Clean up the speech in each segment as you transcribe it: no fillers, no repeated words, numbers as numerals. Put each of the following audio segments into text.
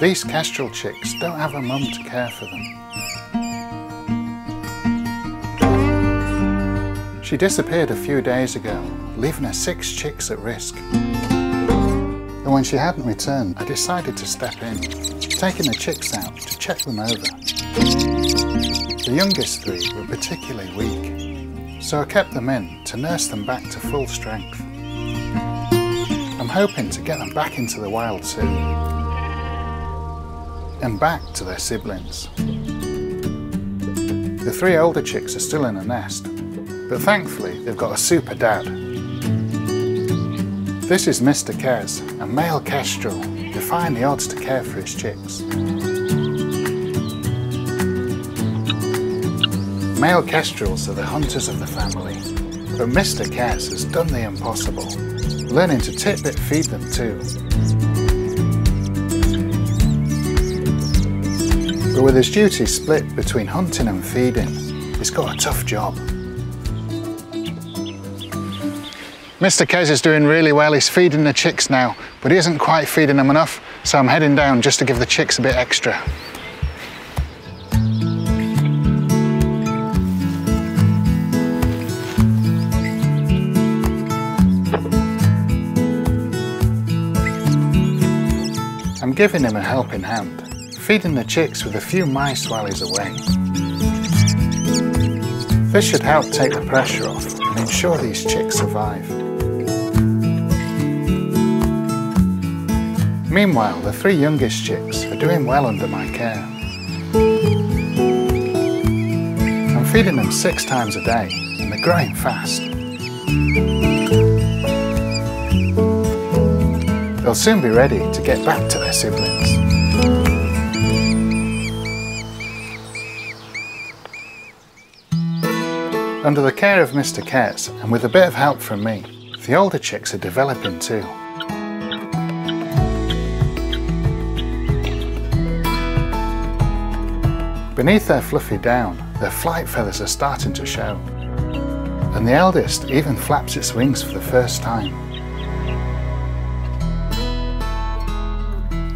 These Kestrel chicks don't have a mum to care for them. She disappeared a few days ago, leaving her 6 chicks at risk. And when she hadn't returned, I decided to step in, taking the chicks out to check them over. The youngest 3 were particularly weak, so I kept them in to nurse them back to full strength. I'm hoping to get them back into the wild soon, and back to their siblings. The 3 older chicks are still in the nest, but thankfully they've got a super dad. This is Mr Kes, a male Kestrel, defying the odds to care for his chicks. Male Kestrels are the hunters of the family, but Mr Kes has done the impossible, learning to tidbit feed them too. But with his duties split between hunting and feeding, he's got a tough job. Mr Kes is doing really well. He's feeding the chicks now, but he isn't quite feeding them enough, so I'm heading down just to give the chicks a bit extra. I'm giving him a helping hand, feeding the chicks with a few mice while he's away. This should help take the pressure off and ensure these chicks survive. Meanwhile, the 3 youngest chicks are doing well under my care. I'm feeding them 6 times a day and they're growing fast. They'll soon be ready to get back to their siblings. Under the care of Mr Kes, and with a bit of help from me, the older chicks are developing too. Beneath their fluffy down, their flight feathers are starting to show. And the eldest even flaps its wings for the first time.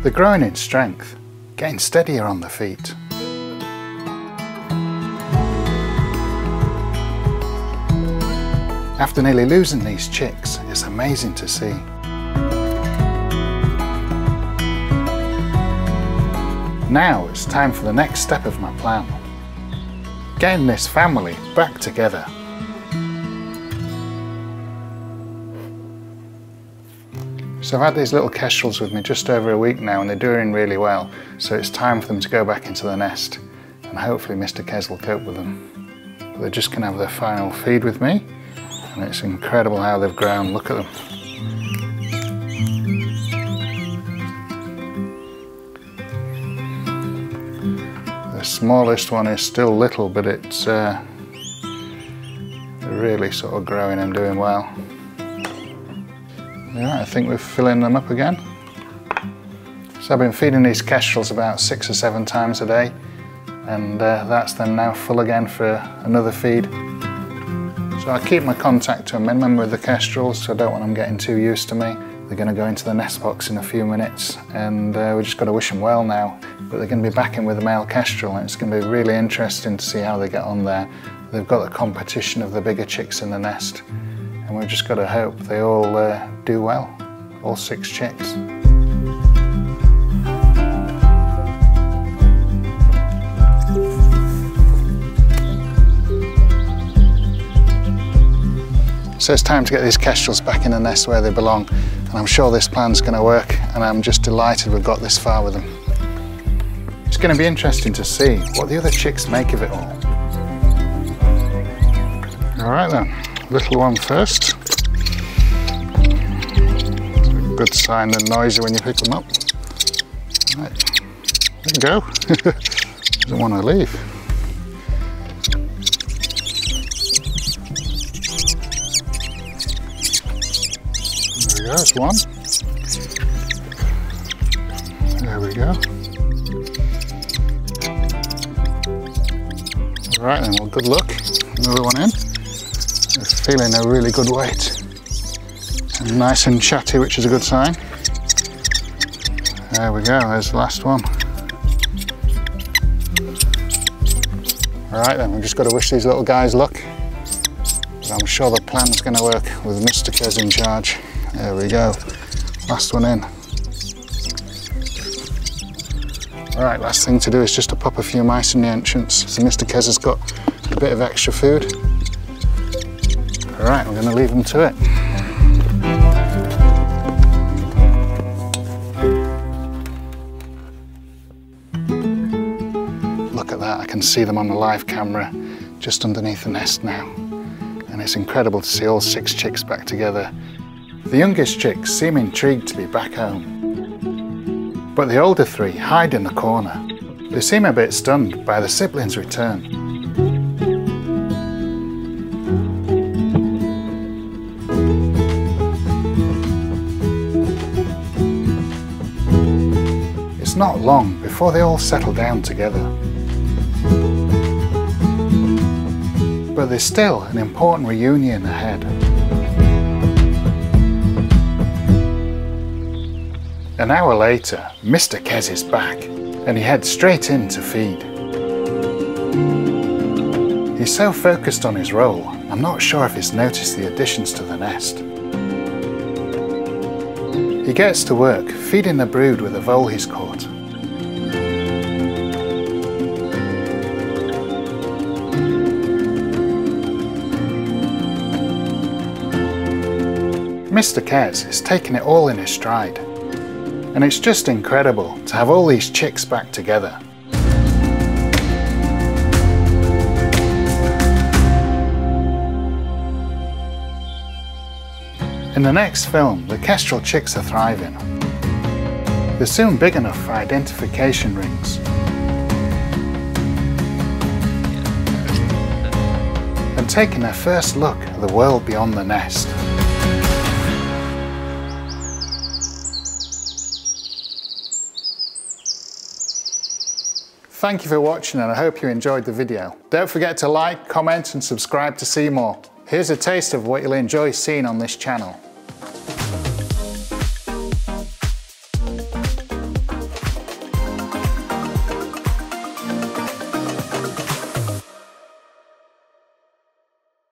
They're growing in strength, getting steadier on their feet. After nearly losing these chicks, it's amazing to see. Now it's time for the next step of my plan. Getting this family back together. So I've had these little Kestrels with me just over a week now and they're doing really well, so it's time for them to go back into the nest and hopefully Mr Kes will cope with them. But they're just going to have their final feed with me and it's incredible how they've grown, look at them. The smallest one is still little but it's really sort of growing and doing well. Yeah, I think we're filling them up again. So I've been feeding these Kestrels about 6 or 7 times a day and that's them now full again for another feed. So I keep my contact to a minimum with the Kestrels, so I don't want them getting too used to me. They're going to go into the nest box in a few minutes and we've just got to wish them well now. But they're going to be back in with a male Kestrel and it's going to be really interesting to see how they get on there. They've got the competition of the bigger chicks in the nest. And we've just got to hope they all do well, all 6 chicks. So it's time to get these Kestrels back in the nest where they belong, and I'm sure this plan's going to work, and I'm just delighted we've got this far with them. It's going to be interesting to see what the other chicks make of it all. All right then. Little one first. Good sign they're noisy when you pick them up. Right. There you go. Doesn't want to leave. There we go, that's one. There we go. All right then, well good luck. Another one in. They're feeling a really good weight and nice and chatty, which is a good sign. There we go, there's the last one. Right then, we've just got to wish these little guys luck. I'm sure the plan's going to work with Mr Kes in charge. There we go, last one in. Right, last thing to do is just to pop a few mice in the entrance. So Mr Kes has got a bit of extra food. All right, we're going to leave them to it. Look at that, I can see them on the live camera just underneath the nest now. And it's incredible to see all 6 chicks back together. The youngest chicks seem intrigued to be back home, but the older 3 hide in the corner. They seem a bit stunned by the siblings' return. It's not long before they all settle down together. But there's still an important reunion ahead. An hour later, Mr Kes is back, and he heads straight in to feed. He's so focused on his role, I'm not sure if he's noticed the additions to the nest. He gets to work, feeding the brood with a vole he's caught. Mr Kes is taking it all in his stride, and it's just incredible to have all these chicks back together. In the next film, the Kestrel chicks are thriving. They're soon big enough for identification rings. And taking their first look at the world beyond the nest. Thank you for watching, and I hope you enjoyed the video. Don't forget to like, comment and subscribe to see more. Here's a taste of what you'll enjoy seeing on this channel.